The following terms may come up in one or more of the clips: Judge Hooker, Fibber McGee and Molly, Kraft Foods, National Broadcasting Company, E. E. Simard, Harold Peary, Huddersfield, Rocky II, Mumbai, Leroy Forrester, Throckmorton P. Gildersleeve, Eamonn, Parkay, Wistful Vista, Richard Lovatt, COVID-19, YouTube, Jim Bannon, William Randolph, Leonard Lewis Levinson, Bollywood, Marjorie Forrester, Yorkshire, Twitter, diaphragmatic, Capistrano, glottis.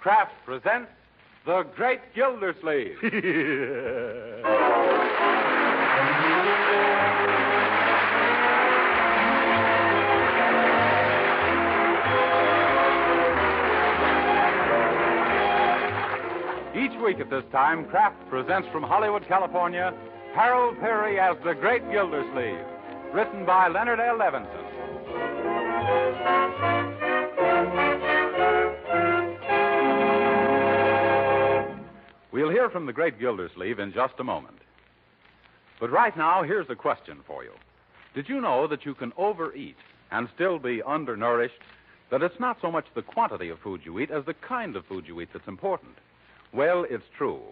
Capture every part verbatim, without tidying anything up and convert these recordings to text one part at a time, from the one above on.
Kraft presents The Great Gildersleeve. Each week at this time, Kraft presents from Hollywood, California, Harold Peary as The Great Gildersleeve, written by Leonard L. Levinson. We'll hear from The Great Gildersleeve in just a moment. But right now, here's a question for you. Did you know that you can overeat and still be undernourished? That it's not so much the quantity of food you eat as the kind of food you eat that's important? Well, it's true.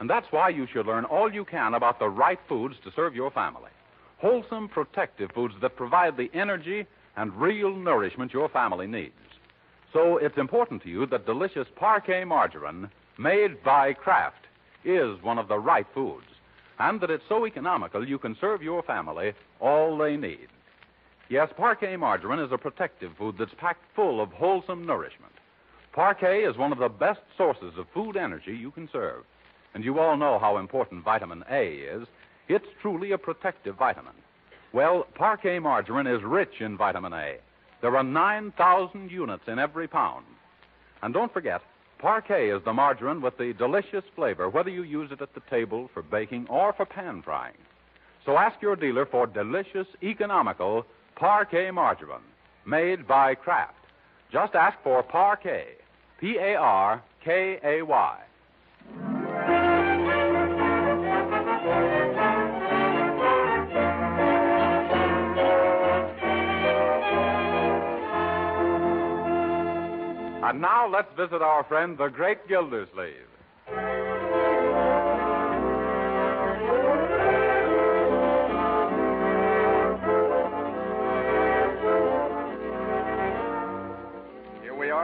And that's why you should learn all you can about the right foods to serve your family. Wholesome, protective foods that provide the energy and real nourishment your family needs. So it's important to you that delicious Parkay margarine, made by Kraft, is one of the right foods, and that it's so economical you can serve your family all they need. Yes, Parkay margarine is a protective food that's packed full of wholesome nourishment. Parkay is one of the best sources of food energy you can serve. And you all know how important vitamin A is. It's truly a protective vitamin. Well, Parkay margarine is rich in vitamin A. There are nine thousand units in every pound. And don't forget, Parkay is the margarine with the delicious flavor, whether you use it at the table, for baking, or for pan frying. So ask your dealer for delicious, economical Parkay margarine, made by Kraft. Just ask for Parkay, P A R K A Y. And now let's visit our friend, the Great Gildersleeve.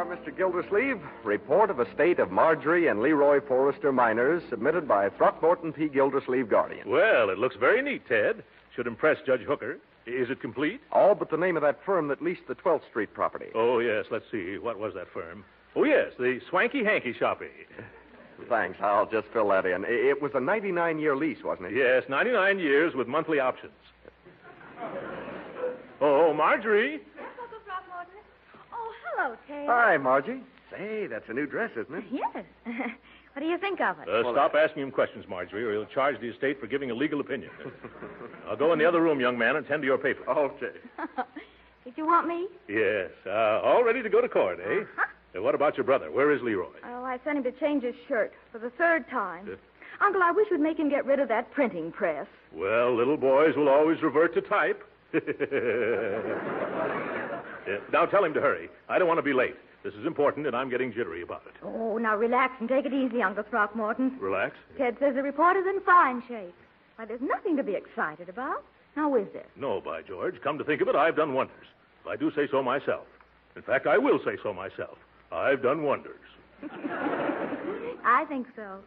Mister Gildersleeve, report of a estate of Marjorie and Leroy Forrester minors, submitted by Throckmorton P. Gildersleeve, guardian. Well, it looks very neat, Ted. Should impress Judge Hooker. Is it complete? All but the name of that firm that leased the twelfth Street property. Oh, yes. Let's see. What was that firm? Oh, yes. The Swanky Hanky Shoppy. Thanks. I'll just fill that in. It was a ninety-nine year lease, wasn't it? Yes, ninety-nine years with monthly options. Oh, Marjorie. Hello, Ted. Hi, Margie. Say, that's a new dress, isn't it? Yes. What do you think of it? Uh, well, stop uh... asking him questions, Marjorie, or he'll charge the estate for giving a legal opinion. I'll go in the other room, young man, and tend to your paper. Okay. Did you want me? Yes. Uh, all ready to go to court, eh? Uh-huh. Uh, what about your brother? Where is Leroy? Oh, I sent him to change his shirt for the third time. Uh... Uncle, I wish we'd make him get rid of that printing press. Well, little boys will always revert to type. Uh, now tell him to hurry. I don't want to be late. This is important, and I'm getting jittery about it. Oh, now relax and take it easy, Uncle Throckmorton. Relax? Ted says the report is in fine shape. Why, there's nothing to be excited about. Now, is there? No, by George. Come to think of it, I've done wonders. If I do say so myself. In fact, I will say so myself. I've done wonders. I think so.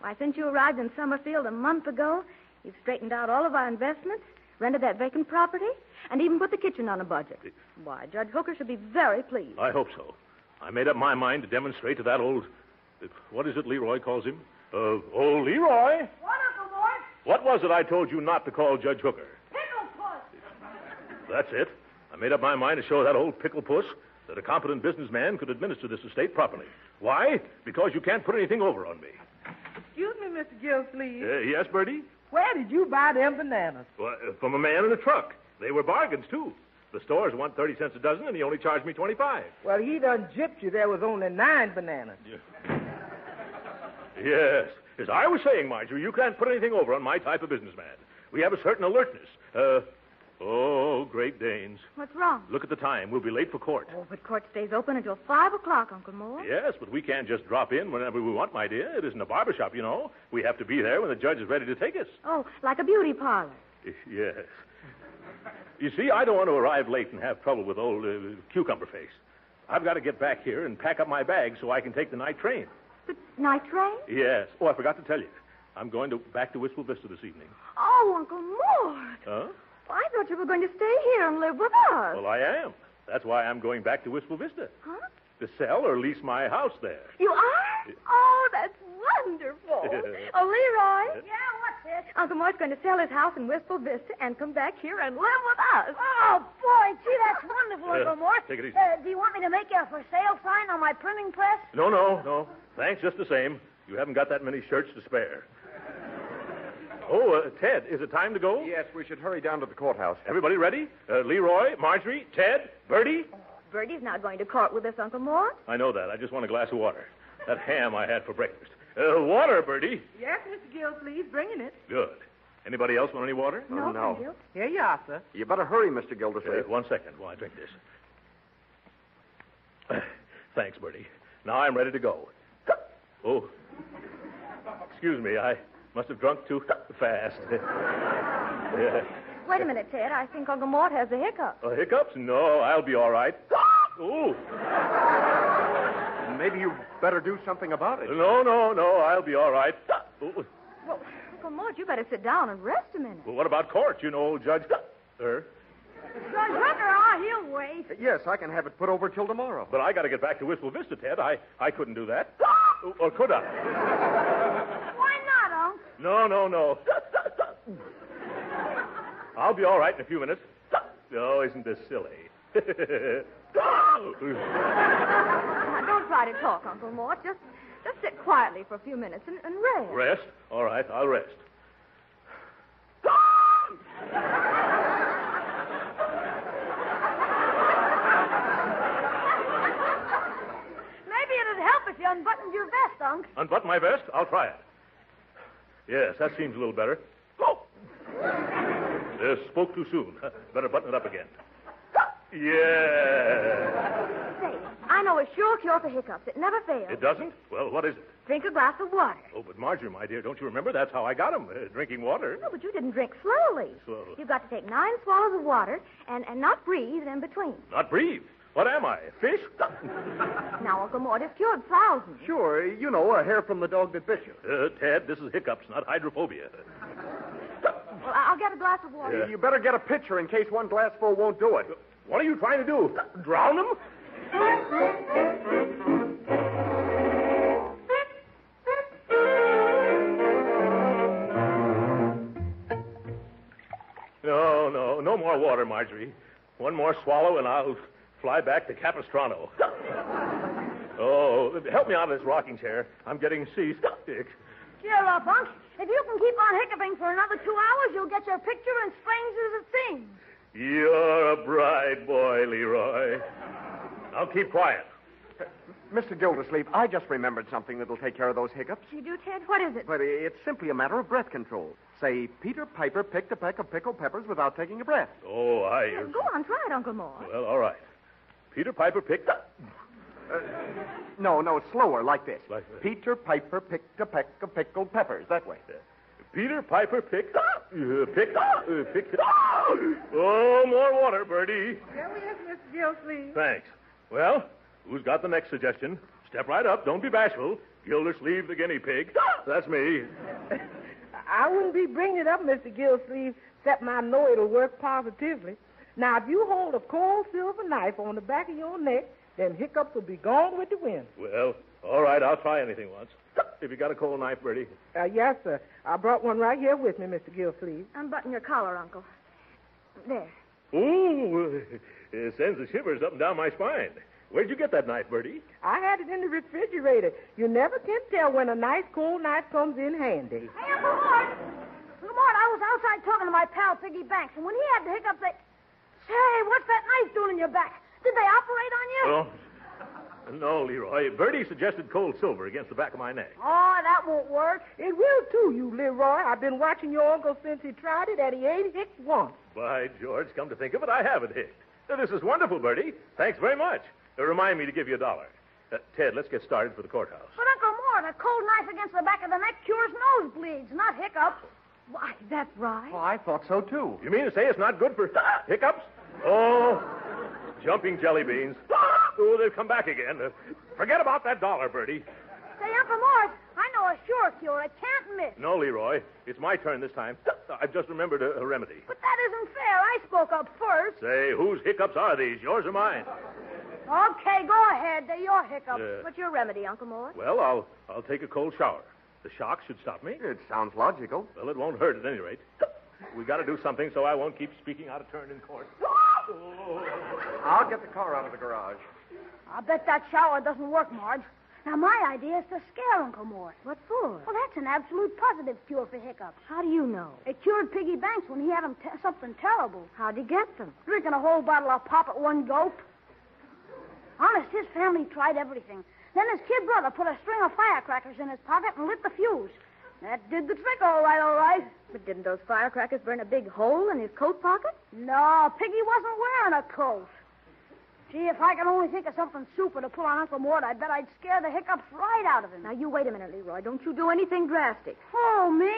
Why, since you arrived in Summerfield a month ago, you've straightened out all of our investments, rented that vacant property, and even put the kitchen on a budget. Why, Judge Hooker should be very pleased. I hope so. I made up my mind to demonstrate to that old... What is it Leroy calls him? Uh, old Leroy? What, Uncle Mort? What was it I told you not to call Judge Hooker? Pickle Puss! That's it. I made up my mind to show that old Pickle Puss that a competent businessman could administer this estate properly. Why? Because you can't put anything over on me. Excuse me, Mister Gildersleeve. Uh, yes, Bertie? Where did you buy them bananas? Well, from a man in a truck. They were bargains, too. The stores want thirty cents a dozen, and he only charged me twenty-five. Well, he done gypped you. There was only nine bananas. Yeah. Yes. As I was saying, Marjorie, you can't put anything over on my type of businessman. We have a certain alertness. Uh, oh, great Danes. What's wrong? Look at the time. We'll be late for court. Oh, but court stays open until five o'clock, Uncle Moore. Yes, but we can't just drop in whenever we want, my dear. It isn't a barbershop, you know. We have to be there when the judge is ready to take us. Oh, like a beauty parlor. Yes. You see, I don't want to arrive late and have trouble with old uh, Cucumber Face. I've got to get back here and pack up my bag so I can take the night train. The night train? Yes. Oh, I forgot to tell you. I'm going to back to Wistful Vista this evening. Oh, Uncle Mort. Huh? Well, I thought you were going to stay here and live with us. Well, I am. That's why I'm going back to Wistful Vista. Huh? to sell or lease my house there. You are? Oh, that's wonderful. Oh, Leroy. Yeah, what's this? Uncle Mort's going to sell his house in Wistful Vista and come back here and live with us. Oh, boy, gee, that's wonderful, uh, Uncle Mort. Take it easy. Uh, do you want me to make a for sale sign on my printing press? No, no, no. Thanks just the same. You haven't got that many shirts to spare. Oh, uh, Ted, is it time to go? Yes, we should hurry down to the courthouse. Everybody ready? Uh, Leroy, Marjorie, Ted, Bertie? Oh, Bertie's not going to court with us, Uncle Mort. I know that. I just want a glass of water. That ham I had for breakfast. Uh, water, Bertie. Yes, Mister Gildersleeve, bringing it. Good. Anybody else want any water? No, oh, no. Thank you. Here you are, sir. You better hurry, Mister Gildersleeve. Uh, one second while I drink this. Uh, thanks, Bertie. Now I'm ready to go. Oh. Excuse me, I... Must have drunk too fast. Yeah. Wait a minute, Ted. I think Uncle Mort has a hiccup. Uh, hiccups? No, I'll be all right. Ooh. Maybe you better do something about it. No, no, no. I'll be all right. Ooh. Well, Uncle Mort, you better sit down and rest a minute. Well, what about court? You know, old Judge Hooker. Judge Hooker, ah, he'll wait. Yes, I can have it put over till tomorrow. But I got to get back to Wistful Vista, Ted. I, I couldn't do that. Or could I? No, no, no. I'll be all right in a few minutes. Oh, isn't this silly? Now, don't try to talk, Uncle Mort. Just, just sit quietly for a few minutes and, and rest. Rest? All right, I'll rest. Maybe it'd help if you unbuttoned your vest, Unc. Unbutton my vest? I'll try it. Yes, that seems a little better. Oh! Uh, spoke too soon. Better button it up again. Yeah. Say, I know a sure cure for hiccups. It never fails. It doesn't? Well, what is it? Drink a glass of water. Oh, but Marjorie, my dear, don't you remember? That's how I got them, uh, drinking water. No, but you didn't drink slowly. Slowly. You've got to take nine swallows of water and, and not breathe in between. Not breathe? What am I, a fish? Now, Uncle Mort, it's cured thousands. Sure, you know, a hair from the dog that bit you. Uh, Ted, this is hiccups, not hydrophobia. Well, I'll get a glass of water. Uh, you better get a pitcher in case one glass full won't do it. What are you trying to do? Drown him? No, no, no more water, Marjorie. One more swallow and I'll... fly back to Capistrano. Oh, help me out of this rocking chair. I'm getting seasick. Cheer up, Unc. If you can keep on hiccuping for another two hours, you'll get your picture in Strange as It Seems. You're a bright boy, Leroy. Now keep quiet. Uh, Mister Gildersleeve, I just remembered something that'll take care of those hiccups. You do, Ted? What is it? But it's simply a matter of breath control. Say, Peter Piper picked a peck of pickled peppers without taking a breath. Oh, I... Yeah, go on, try it, Uncle Mort. Well, all right. Peter Piper picked up. Uh, no, no, slower, like this. Like this. Peter Piper picked a peck of pickled peppers, that way. Uh, Peter Piper picked up. Uh, picked up. Uh, picked up. Oh, more water, Bertie. Here we is, Mister Gildersleeve. Thanks. Well, who's got the next suggestion? Step right up. Don't be bashful. Gildersleeve the guinea pig. That's me. I wouldn't be bringing it up, Mister Gildersleeve, except I know it'll work positively. Now, if you hold a cold silver knife on the back of your neck, then hiccups will be gone with the wind. Well, all right, I'll try anything once. Have you got a cold knife, Bertie? Uh, yes, sir. I brought one right here with me, Mister Gildersleeve. Unbutton your collar, Uncle. There. Ooh, it sends the shivers up and down my spine. Where'd you get that knife, Bertie? I had it in the refrigerator. You never can tell when a nice cold knife comes in handy. Hey, Uncle Mort. Uncle Mort, I was outside talking to my pal, Piggy Banks, and when he had the hiccups, they... Hey, what's that knife doing in your back? Did they operate on you? Oh, no, Leroy. Bertie suggested cold silver against the back of my neck. Oh, that won't work. It will, too, you Leroy. I've been watching your uncle since he tried it, and he ain't hicked once. By George, come to think of it, I haven't hicked. Now, this is wonderful, Bertie. Thanks very much. Remind me to give you a dollar. Uh, Ted, let's get started for the courthouse. But, Uncle Mort, a cold knife against the back of the neck cures nosebleeds, not hiccups. Why, that's right. Oh, I thought so, too. You mean to say it's not good for hiccups? Oh, jumping jelly beans. Oh, they've come back again. Forget about that dollar, Bertie. Say, Uncle Mort, I know a sure cure. I can't miss. No, Leroy. It's my turn this time. I've just remembered a, a remedy. But that isn't fair. I spoke up first. Say, whose hiccups are these, yours or mine? Okay, go ahead. They're your hiccups. Uh, What's your remedy, Uncle Morris? Well, I'll I'll take a cold shower. The shock should stop me. It sounds logical. Well, it won't hurt at any rate. We got to do something so I won't keep speaking out of turn in court. I'll get the car out of the garage. I bet that shower doesn't work, Marge. Now, my idea is to scare Uncle Morris. What for? Well, that's an absolute positive cure for hiccups. How do you know? It cured Piggy Banks when he had him t- something terrible. How'd he get them? Drinking a whole bottle of pop at one gulp. Honest, his family tried everything. Then his kid brother put a string of firecrackers in his pocket and lit the fuse. That did the trick, all right, all right. But didn't those firecrackers burn a big hole in his coat pocket? No, Piggy wasn't wearing a coat. Gee, if I could only think of something super to pull on Uncle Mort, I bet I'd scare the hiccups right out of him. Now, you wait a minute, Leroy. Don't you do anything drastic. Oh, me? When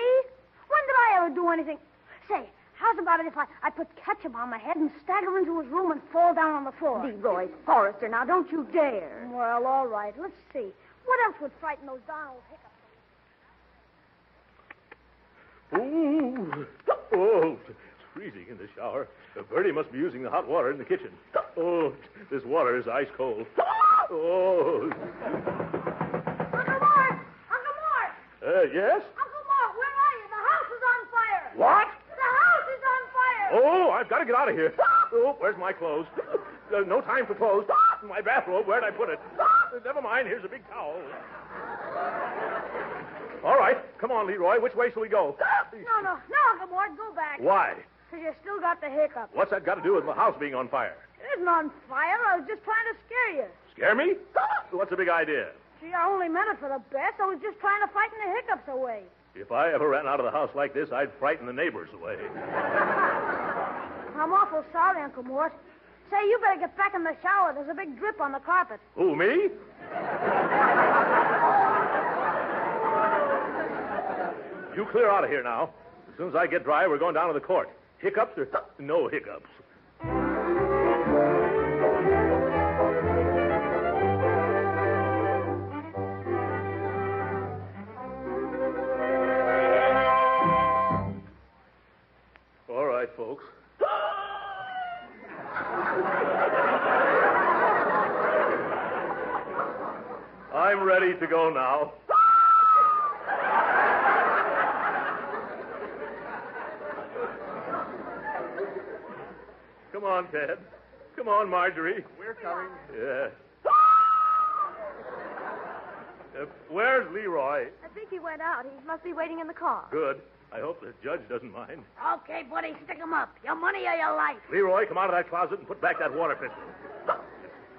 did I ever do anything? Say, how's about it if I, I put ketchup on my head and stagger into his room and fall down on the floor? Leroy Forrester, now, don't you dare. Well, all right. Let's see. What else would frighten those Donald hiccups? Ooh. Oh, it's freezing in the shower. Bertie must be using the hot water in the kitchen. Oh, this water is ice cold. Oh. Uncle Mort! Uncle Mort! Uh, yes? Uncle Mort, where are you? The house is on fire! What? The house is on fire! Oh, I've got to get out of here. Oh, where's my clothes? There's no time for clothes. My bathrobe, where'd I put it? Never mind, here's a big towel. All right, come on, Leroy. Which way shall we go? No, no, no, Uncle Mort, go back. Why? Because you still got the hiccup. What's that got to do with my house being on fire? It isn't on fire. I was just trying to scare you. Scare me? What's the big idea? Gee, I only meant it for the best. I was just trying to frighten the hiccups away. If I ever ran out of the house like this, I'd frighten the neighbors away. I'm awful sorry, Uncle Mort. Say, you better get back in the shower. There's a big drip on the carpet. Who, me? You clear out of here now. As soon as I get dry, we're going down to the court. Hiccups or no hiccups? All right, folks. I'm ready to go now. Come on, Ted. Come on, Marjorie. We're coming. Yeah. uh, where's Leroy? I think he went out. He must be waiting in the car. Good. I hope the judge doesn't mind. Okay, buddy, stick him up. Your money or your life. Leroy, come out of that closet and put back that water pistol.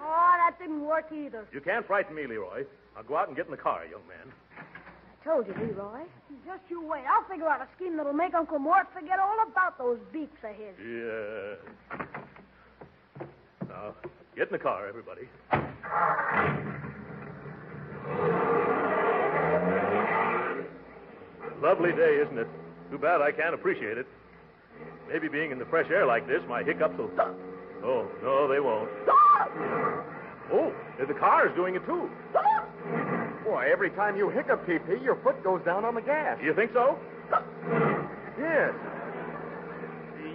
Oh, that didn't work either. You can't frighten me, Leroy. I'll go out and get in the car, young man. I told you, Leroy. Just you wait. I'll figure out a scheme that'll make Uncle Mort forget all about those beeps of his. Yeah. Now, get in the car, everybody. Lovely day, isn't it? Too bad I can't appreciate it. Maybe being in the fresh air like this, my hiccups will... Oh, no, they won't. Oh, the car is doing it, too. Boy, every time you hiccup, P P, your foot goes down on the gas. You think so? Yes.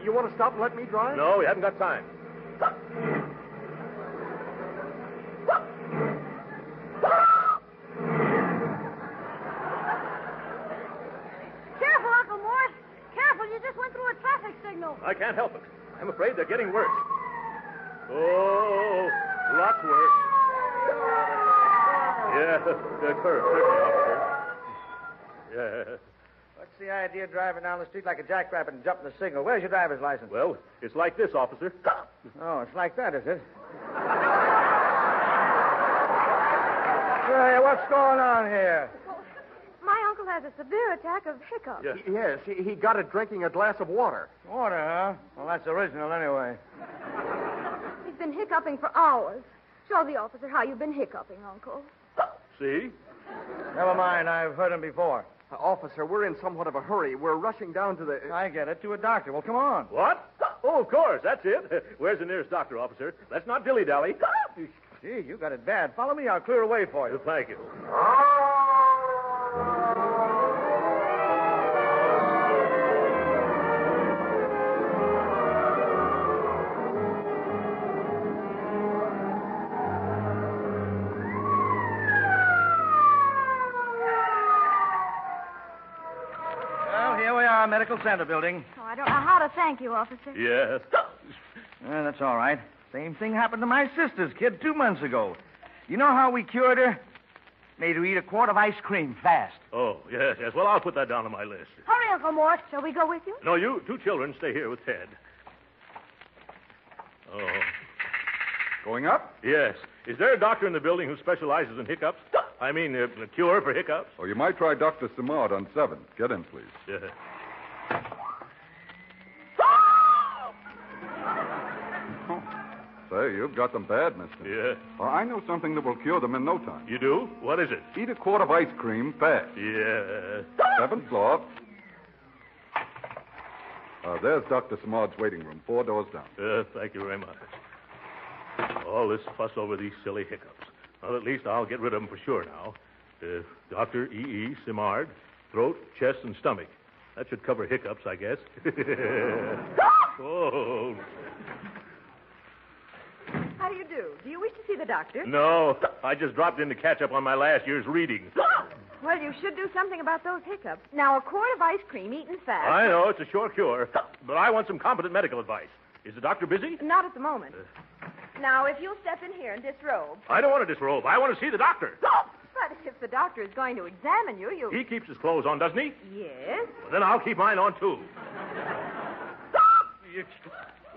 You want to stop and let me drive? No, we haven't got time. Careful, Uncle Morris. Careful, you just went through a traffic signal. I can't help it. I'm afraid they're getting worse. Oh, lots worse. Yeah, they're curved. Yeah. What's the idea of driving down the street like a jackrabbit and jumping the signal? Where's your driver's license? Well, it's like this, officer. Oh, it's like that, is it? Hey, what's going on here? Well, my uncle has a severe attack of hiccups. Yes, yes he, he got it drinking a glass of water. Water, huh? Well, that's original anyway. He's been hiccuping for hours. Show the officer how you've been hiccuping, Uncle. See? Never mind. I've heard him before. Uh, officer, we're in somewhat of a hurry. We're rushing down to the... I get it. To a doctor. Well, come on. What? Oh, of course. That's it. Where's the nearest doctor, officer? Let's not dilly-dally. Gee, you got it bad. Follow me. I'll clear a way for you. Thank you. Medical Center building. Oh, I don't know how to thank you, officer. Yes. uh, that's all right. Same thing happened to my sister's kid two months ago. You know how we cured her? Made her eat a quart of ice cream fast. Oh, yes, yes. Well, I'll put that down on my list. Hurry, Uncle Mort. Shall we go with you? No, you two children stay here with Ted. Oh. Going up? Yes. Is there a doctor in the building who specializes in hiccups? I mean, a, a cure for hiccups? Oh, you might try Doctor Simard on seven. Get in, please. Yeah. Say, you've got them bad, mister. Yeah. Well, I know something that will cure them in no time. You do? What is it? Eat a quart of ice cream fast. Yeah. Seventh floor. Uh, there's Doctor Simard's waiting room, four doors down. Uh, thank you very much. All this fuss over these silly hiccups. Well, at least I'll get rid of them for sure now. Uh, Doctor E E. Simard, throat, chest, and stomach. That should cover hiccups, I guess. Oh. How do you do? Do you wish to see the doctor? No. I just dropped in to catch up on my last year's reading. Well, you should do something about those hiccups. Now, a quart of ice cream eaten fast. I know. It's a sure cure. But I want some competent medical advice. Is the doctor busy? Not at the moment. Uh. Now, if you'll step in here and disrobe. I don't want to disrobe. I want to see the doctor. But if the doctor is going to examine you, you... He keeps his clothes on, doesn't he? Yes. Well, then I'll keep mine on, too.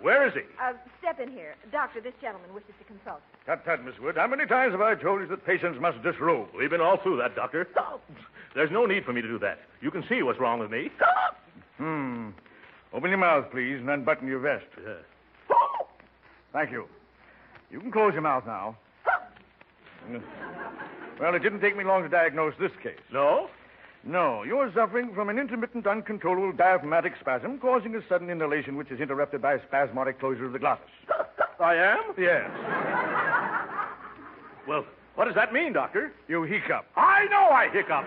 Where is he? Uh, step in here. Doctor, this gentleman wishes to consult. Tut, tut, Miss Wood. How many times have I told you that patients must disrobe? We've been all through that, Doctor. There's no need for me to do that. You can see what's wrong with me. Hmm. Open your mouth, please, and unbutton your vest. Yeah. Thank you. You can close your mouth now. Well, it didn't take me long to diagnose this case. No? No. You're suffering from an intermittent, uncontrollable diaphragmatic spasm causing a sudden inhalation which is interrupted by a spasmodic closure of the glottis. I am? Yes. Well, what does that mean, Doctor? You hiccup. I know I hiccup.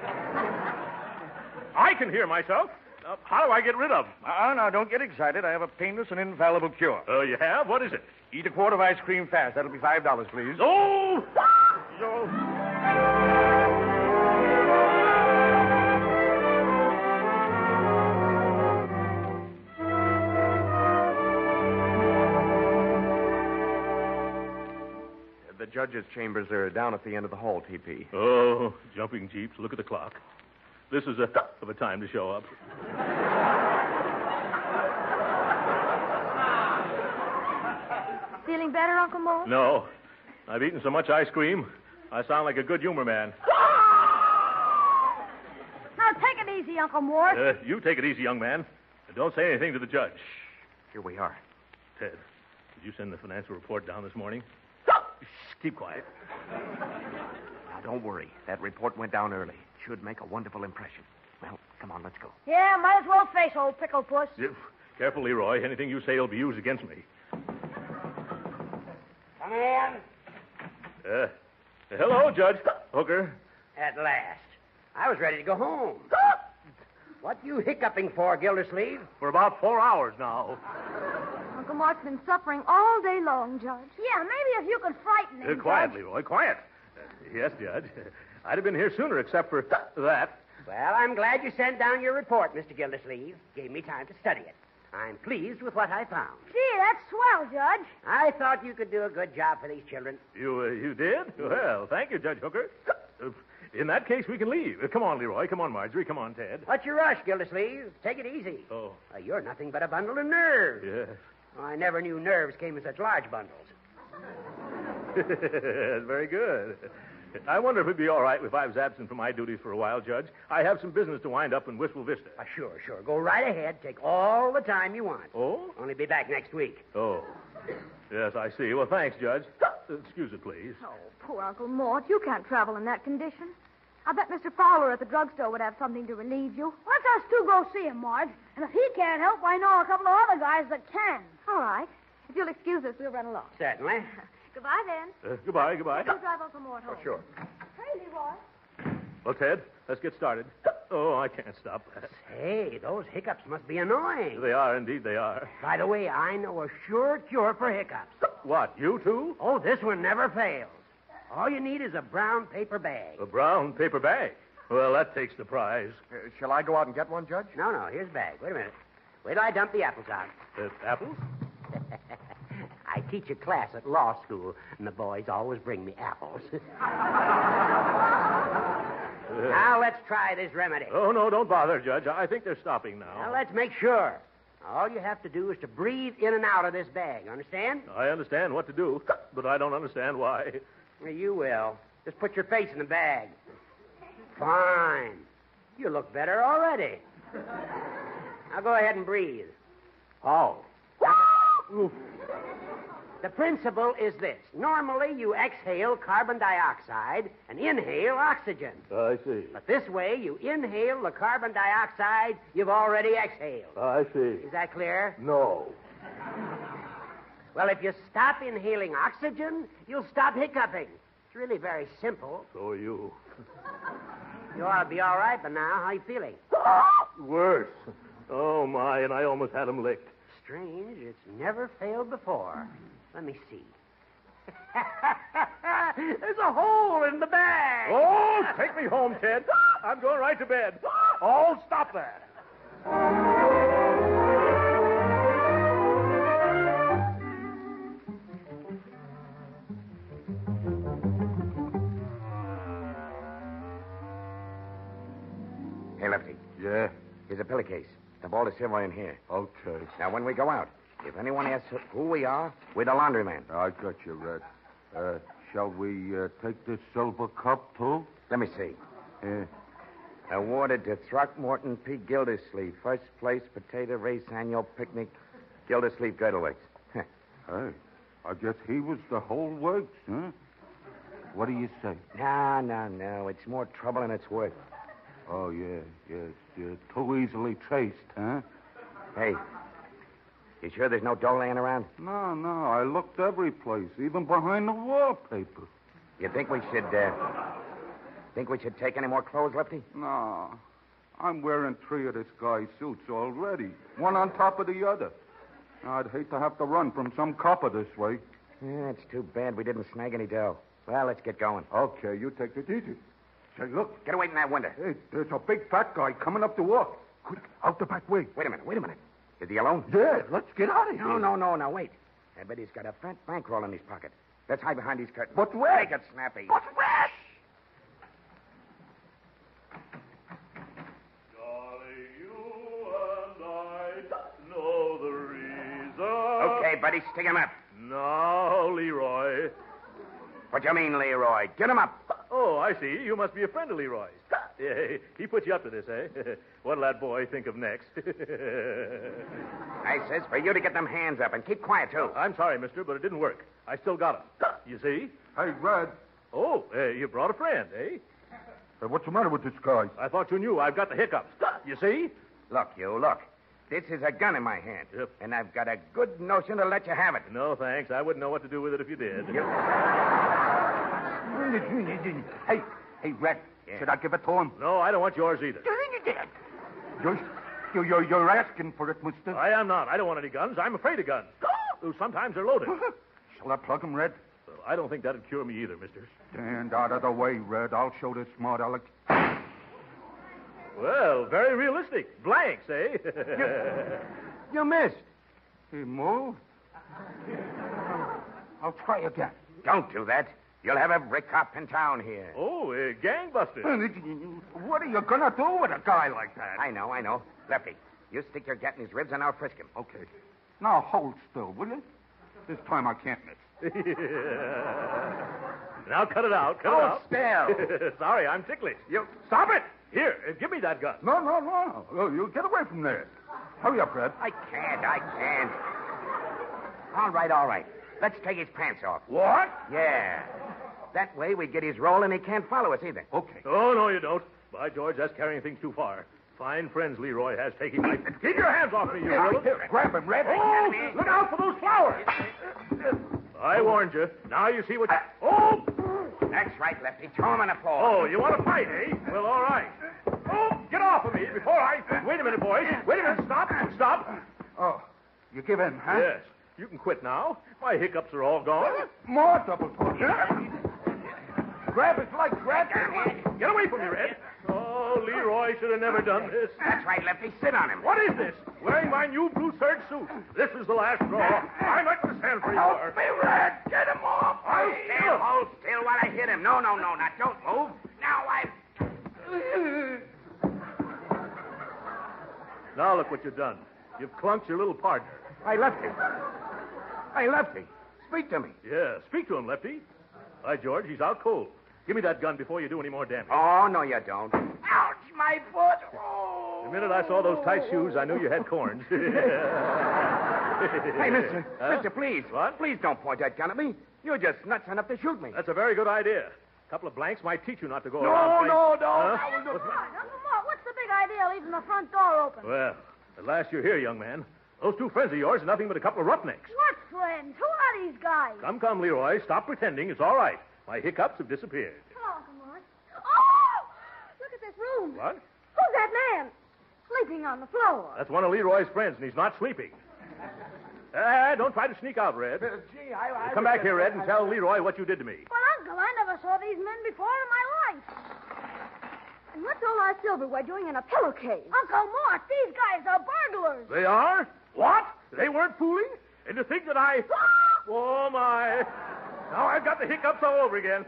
I can hear myself. Uh, how do I get rid of them? Uh, now, don't get excited. I have a painless and infallible cure. Oh, uh, you have? What is it? Eat a quart of ice cream fast. That'll be five dollars, please. Oh! No. The judge's chambers are down at the end of the hall, T P. Oh, jumping jeeps. Look at the clock. This is a of a time to show up. Feeling better, Uncle Mort? No. I've eaten so much ice cream, I sound like a good humor man. Now, take it easy, Uncle Mort. Uh, you take it easy, young man. And don't say anything to the judge. Here we are. Ted, did you send the financial report down this morning? Keep quiet. Now, don't worry. That report went down early. It should make a wonderful impression. Well, come on, let's go. Yeah, might as well face old Pickle Puss. Yeah. Careful, Leroy. Anything you say will be used against me. Come in. Uh, hello, Judge Hooker. At last. I was ready to go home. What you hiccuping for, Gildersleeve? For about four hours now. Uncle Mark's been suffering all day long, Judge. Yeah, maybe if you could frighten him, uh, Quiet, Judge. Leroy, quiet. Uh, yes, Judge. I'd have been here sooner except for that. Well, I'm glad you sent down your report, Mister Gildersleeve. Gave me time to study it. I'm pleased with what I found. Gee, that's swell, Judge. I thought you could do a good job for these children. You uh, you did? Well, thank you, Judge Hooker. In that case, we can leave. Come on, Leroy. Come on, Marjorie. Come on, Ted. What's your rush, Gildersleeve? Take it easy. Oh. Uh, you're nothing but a bundle of nerves. Yes. Well, I never knew nerves came in such large bundles. Very good. I wonder if it'd be all right if I was absent from my duties for a while, Judge. I have some business to wind up in Wistful Vista. Uh, sure, sure. Go right ahead. Take all the time you want. Oh? Only be back next week. Oh. Yes, I see. Well, thanks, Judge. Excuse it, please. Oh, poor Uncle Mort. You can't travel in that condition. I bet Mister Fowler at the drugstore would have something to relieve you. Let us two go see him, Marge. And if he can't help, I know a couple of other guys that can. All right. If you'll excuse us, we'll run along. Certainly. Goodbye, then. Uh, goodbye, goodbye. We'll drive Uncle Mort home. Oh, sure. Hey, Leroy. Well, Ted, let's get started. Oh, I can't stop that. Hey, those hiccups must be annoying. They are, indeed they are. By the way, I know a sure cure for hiccups. What, you too? Oh, this one never fails. All you need is a brown paper bag. A brown paper bag? Well, that takes the prize. Uh, shall I go out and get one, Judge? No, no, here's a bag. Wait a minute. Wait till I dump the apples out. Uh, apples? I teach a class at law school, and the boys always bring me apples. Now, let's try this remedy. Oh, no, don't bother, Judge. I think they're stopping now. Now, let's make sure. All you have to do is to breathe in and out of this bag. Understand? I understand what to do, but I don't understand why. Well, you will. Just put your face in the bag. Fine. You look better already. Now, go ahead and breathe. Oh. Oof. The principle is this. Normally, you exhale carbon dioxide and inhale oxygen. I see. But this way, you inhale the carbon dioxide you've already exhaled. I see. Is that clear? No. Well, if you stop inhaling oxygen, you'll stop hiccuping. It's really very simple. So are you. You ought to be all right by now. How are you feeling? Worse. Oh, my, and I almost had him licked. Strange. It's never failed before. Let me see. There's a hole in the bag. Oh, take me home, Ted. I'm going right to bed. Oh, stop that. Hey, Lefty. Yeah? Here's a pillowcase. The ball is here right in here. Okay. Now, when we go out, if anyone asks who we are, we're the laundryman. I got you, Red. Uh, shall we uh, take this silver cup, too? Let me see. Uh, Awarded to Throckmorton P. Gildersleeve, first place, potato race, annual picnic, Gildersleeve Girdleworks. Hey, I guess he was the whole works, huh? What do you say? No, no, no. It's more trouble than it's worth. Oh, yeah, yes. Yeah, too easily traced, huh? Hey. You sure there's no dough laying around? No, no. I looked every place, even behind the wallpaper. You think we should, uh... think we should take any more clothes, Lefty? No. I'm wearing three of this guy's suits already, one on top of the other. I'd hate to have to run from some copper this way. Yeah, it's too bad we didn't snag any dough. Well, let's get going. Okay, you take it easy. Say, look. Get away from that window. Hey, there's a big fat guy coming up the walk. Quick, out the back way. Wait a minute, wait a minute. Is he alone? Yeah, let's get out of here. No, no, no, no, wait. I bet he's got a fat bankroll in his pocket. Let's hide behind these curtains. But where? Make it snappy. But where? Darling, you and I know the reason. Okay, buddy, stick him up. Now, Leroy. What do you mean, Leroy? Get him up. Oh, I see. You must be a friend of Leroy's. Yeah, he put you up to this, eh? What'll that boy think of next? I says for you to get them hands up and keep quiet, too. I'm sorry, mister, but it didn't work. I still got him. You see? Hey, Red. Oh, uh, you brought a friend, eh? Hey, what's the matter with this guy? I thought you knew. I've got the hiccups. You see? Look, you, look. This is a gun in my hand. Yep. And I've got a good notion to let you have it. No, thanks. I wouldn't know what to do with it if you did. Hey, hey, Red. Yeah. Should I give it to him? No, I don't want yours either. You're, you're, you're asking for it, mister. I am not. I don't want any guns. I'm afraid of guns. Sometimes they're loaded. Shall I plug him, Red? Well, I don't think that'd cure me either, mister. Stand out of the way, Red. I'll show this smart Alec. Well, very realistic. Blanks, eh? you, you missed. He moved. I'll try again. Don't do that. You'll have every cop in town here. Oh, uh, gangbuster. What are you going to do with a guy like that? I know, I know. Lefty, you stick your gat in his ribs and I'll frisk him. Okay. Now hold still, will you? This time I can't miss. Yeah. Now cut it out, cut oh, it out. Hold still. Sorry, I'm ticklish. You... Stop it. Here, uh, give me that gun. No, no, no. Oh, you get away from there. Hurry up, Fred. I can't, I can't. All right, all right. Let's take his pants off. What? Yeah. That way we get his roll and he can't follow us either. Okay. Oh, no, you don't. By George, that's carrying things too far. Fine friends Leroy has taking my... Keep your hands off me, you little... Grab him, Red. Oh, look out for those flowers. I warned you. Now you see what... Uh, oh! That's right, Lefty. Throw him on the floor. Oh, you want to fight, eh? Well, all right. Oh, get off of me before I... Wait a minute, boys. Wait a minute. Stop. Stop. Oh, you give in, huh? Yes. You can quit now. My hiccups are all gone. More double talk. Grab his legs, Red. Get away from me, Red. Oh. I should have never done this. That's right, Lefty. Sit on him. What is this? Wearing my new blue serge suit. This is the last straw. I'm not going to stand for you. Help me, Red. Get him off. Hold still. Hold still while I hit him. No, no, no. Now, don't move. Now I've... Now look what you've done. You've clunked your little partner. I left him. I left him. Speak to me. Yeah, speak to him, Lefty. Hi, George, he's out cold. Give me that gun before you do any more damage. Oh, no, you don't. Ouch, my foot. Oh. The minute I saw those tight shoes, I knew you had corns. Hey, mister. Huh? Mister, please. What? Please don't point that gun at me. You're just nuts enough to shoot me. That's a very good idea. A couple of blanks might teach you not to go no, around. No, no, no. Huh? Uncle Mort, Uncle Mort, what's the big idea leaving the front door open? Well, at last you're here, young man. Those two friends of yours are nothing but a couple of roughnecks. What friends? Who are these guys? Come, come, Leroy. Stop pretending. It's all right. My hiccups have disappeared. Hello, Uncle Mort. Oh! Look at this room. What? Who's that man? Sleeping on the floor. That's one of Leroy's friends, and he's not sleeping. Ah, uh, don't try to sneak out, Red. Uh, gee, I... I Come I, back I, here, Red, and I, tell I, Leroy what you did to me. Well, Uncle, I never saw these men before in my life. And what's all our silverware doing in a pillowcase? Uncle Mort, these guys are burglars. They are? What? They weren't fooling? And to think that I... Oh, my. Now I've got the hiccups all over again.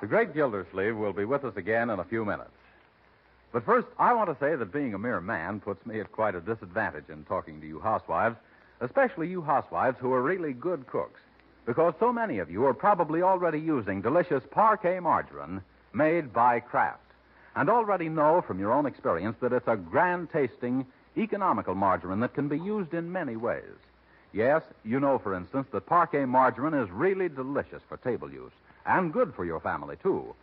The great Gildersleeve will be with us again in a few minutes. But first, I want to say that being a mere man puts me at quite a disadvantage in talking to you housewives, especially you housewives who are really good cooks, because so many of you are probably already using delicious Parkay margarine made by Kraft, and already know from your own experience that it's a grand-tasting, economical margarine that can be used in many ways. Yes, you know, for instance, that Parkay margarine is really delicious for table use, and good for your family, too.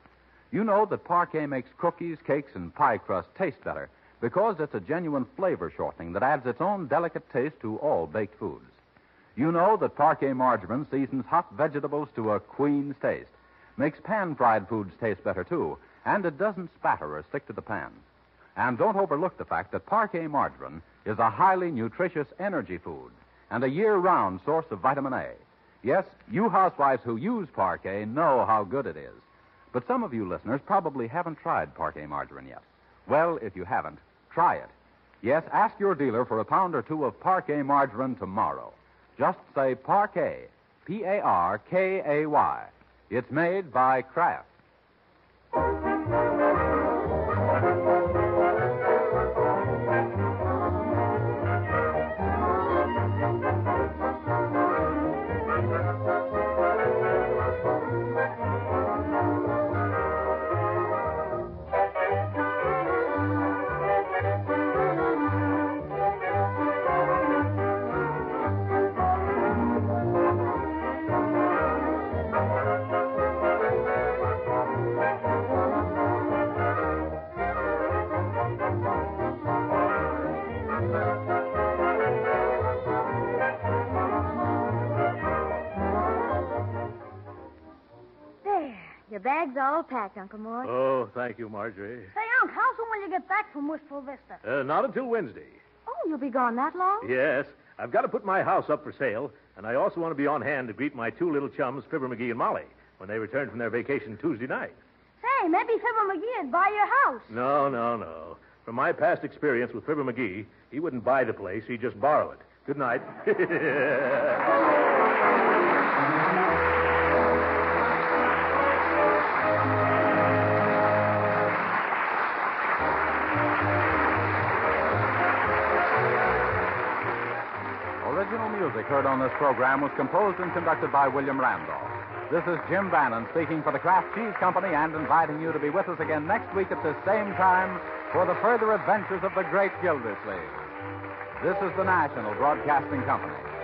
You know that Parkay makes cookies, cakes, and pie crust taste better because it's a genuine flavor shortening that adds its own delicate taste to all baked foods. You know that Parkay margarine seasons hot vegetables to a queen's taste, makes pan-fried foods taste better, too, and it doesn't spatter or stick to the pan. And don't overlook the fact that Parkay margarine is a highly nutritious energy food and a year-round source of vitamin A. Yes, you housewives who use Parkay know how good it is. But some of you listeners probably haven't tried Parkay margarine yet. Well, if you haven't, try it. Yes, ask your dealer for a pound or two of Parkay margarine tomorrow. Just say Parkay, P A R K A Y. It's made by Kraft. Bags are all packed, Uncle Mort. Oh, thank you, Marjorie. Say, Unc, how soon will you get back from Wistful Vista? Uh, not until Wednesday. Oh, you'll be gone that long? Yes. I've got to put my house up for sale, and I also want to be on hand to greet my two little chums, Fibber McGee and Molly, when they return from their vacation Tuesday night. Say, maybe Fibber McGee would buy your house. No, no, no. From my past experience with Fibber McGee, he wouldn't buy the place. He'd just borrow it. Good night. Music heard on this program was composed and conducted by William Randolph. This is Jim Bannon speaking for the Kraft Cheese Company and inviting you to be with us again next week at the same time for the further adventures of the great Gildersleeve. This is the National Broadcasting Company.